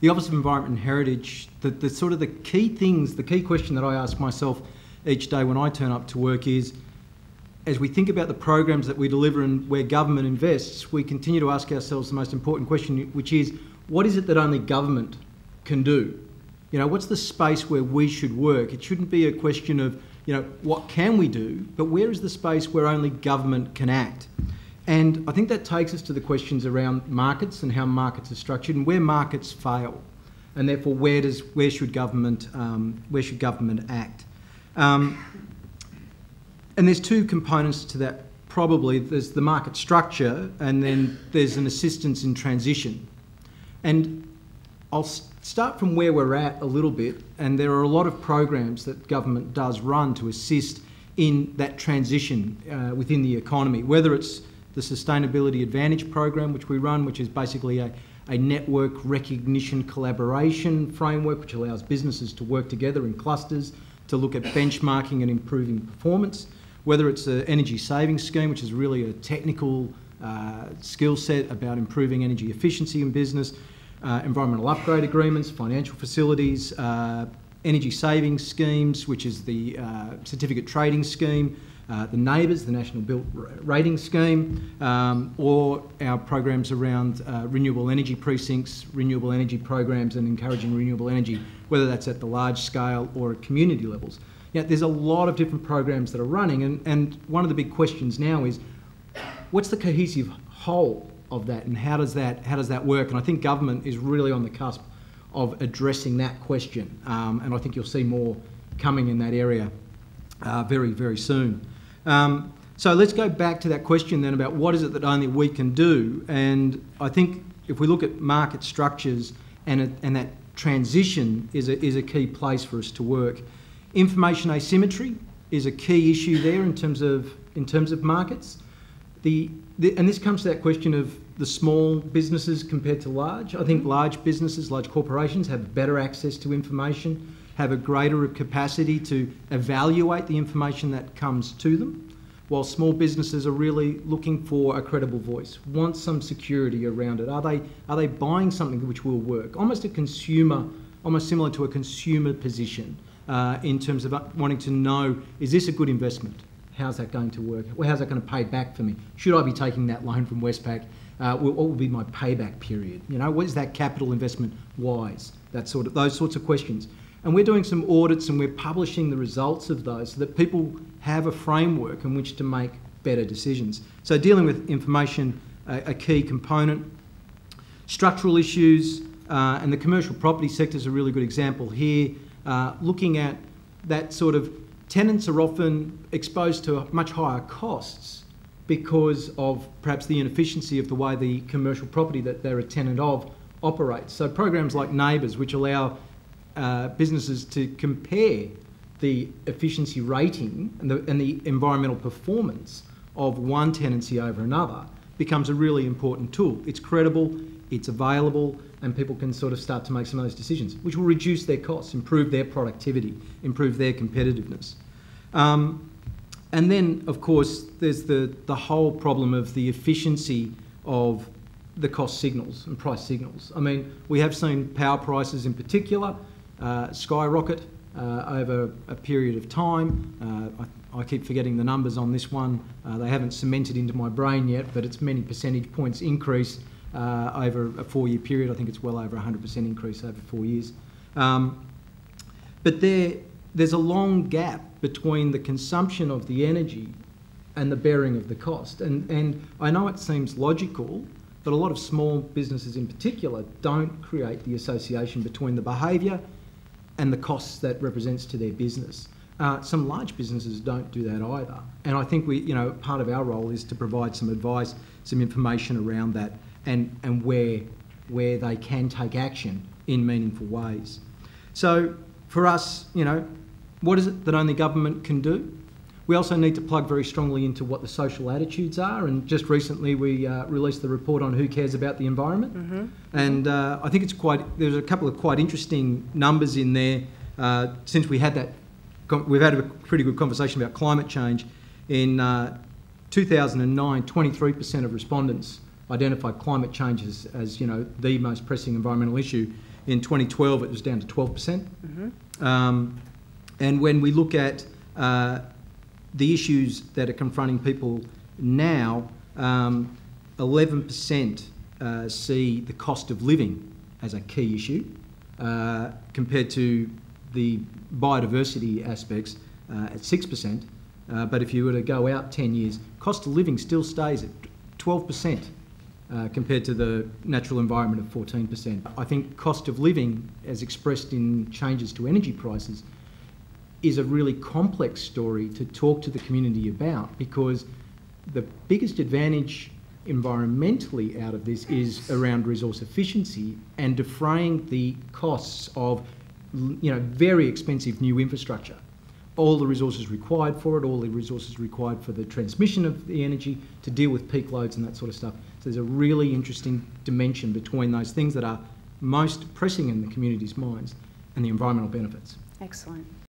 the Office of Environment and Heritage, the sort of the key things, the key question that I ask myself each day when I turn up to work is, as we think about the programs that we deliver and where government invests, we continue to ask ourselves the most important question, which is, what is it that only government can do? You know, what's the space where we should work? It shouldn't be a question of, you know, what can we do, but where is the space where only government can act? And I think that takes us to the questions around markets and how markets are structured and where markets fail, and therefore where should government act? And there's two components to that probably. There's the market structure, and then there's an assistance in transition. And I'll start from where we're at a little bit, and there are a lot of programs that government does run to assist in that transition within the economy, whether it's the Sustainability Advantage Program, which we run, which is basically a network recognition collaboration framework, which allows businesses to work together in clusters to look at benchmarking and improving performance, whether it's an energy savings scheme, which is really a technical skill set about improving energy efficiency in business, environmental upgrade agreements, financial facilities, energy savings schemes, which is the certificate trading scheme, the Neighbours, the National Built Rating Scheme, or our programs around renewable energy precincts, renewable energy programs and encouraging renewable energy, whether that's at the large scale or at community levels. Yeah, there's a lot of different programs that are running, and one of the big questions now is, what's the cohesive whole of that, and how does that work? And I think government is really on the cusp of addressing that question, and I think you'll see more coming in that area very, very soon. So let's go back to that question then about what is it that only we can do. And I think if we look at market structures and that transition is a key place for us to work. Information asymmetry is a key issue there in terms of markets. And this comes to that question of the small businesses compared to large. I think large businesses, large corporations have better access to information, have a greater capacity to evaluate the information that comes to them, while small businesses are really looking for a credible voice, want some security around it. Are they buying something which will work? Almost similar to a consumer position in terms of wanting to know, is this a good investment? How's that going to work? How's that going to pay back for me? Should I be taking that loan from Westpac? What will be my payback period? You know, what is that capital investment wise? Those sorts of questions. And we're doing some audits and we're publishing the results of those so that people have a framework in which to make better decisions. So dealing with information, a key component. Structural issues, and the commercial property sector is a really good example here. Looking at that sort of, tenants are often exposed to much higher costs because of perhaps the inefficiency of the way the commercial property that they're a tenant of operates. So programs like Neighbours, which allow businesses to compare the efficiency rating and the environmental performance of one tenancy over another, becomes a really important tool. It's credible, it's available, and people can sort of start to make some of those decisions, which will reduce their costs, improve their productivity, improve their competitiveness. And then, of course, there's the whole problem of the efficiency of the cost signals and price signals. I mean, we have seen power prices in particular skyrocket over a period of time. I keep forgetting the numbers on this one. They haven't cemented into my brain yet, but it's many percentage points increase over a 4-year period. I think it's well over 100% increase over 4 years. But there's a long gap between the consumption of the energy and the bearing of the cost. And I know it seems logical, but a lot of small businesses in particular don't create the association between the behaviour and the costs that represents to their business. Some large businesses don't do that either. And I think part of our role is to provide some advice, some information around that, and where they can take action in meaningful ways. So for us, what is it that only government can do? We also need to plug very strongly into what the social attitudes are, and just recently we released the report on who cares about the environment. Mm-hmm. And I think there's a couple of quite interesting numbers in there. Since we've had a pretty good conversation about climate change. In 2009, 23% of respondents identified climate change as the most pressing environmental issue. In 2012, it was down to 12%. Mm-hmm. And when we look at the issues that are confronting people now, 11% see the cost of living as a key issue, compared to the biodiversity aspects at 6%. But if you were to go out 10 years, cost of living still stays at 12%. Compared to the natural environment of 14%. I think cost of living, as expressed in changes to energy prices, is a really complex story to talk to the community about, because the biggest advantage environmentally out of this is around resource efficiency and defraying the costs of, you know, very expensive new infrastructure. All the resources required for it, all the resources required for the transmission of the energy to deal with peak loads and that sort of stuff. So there's a really interesting dimension between those things that are most pressing in the community's minds and the environmental benefits. Excellent.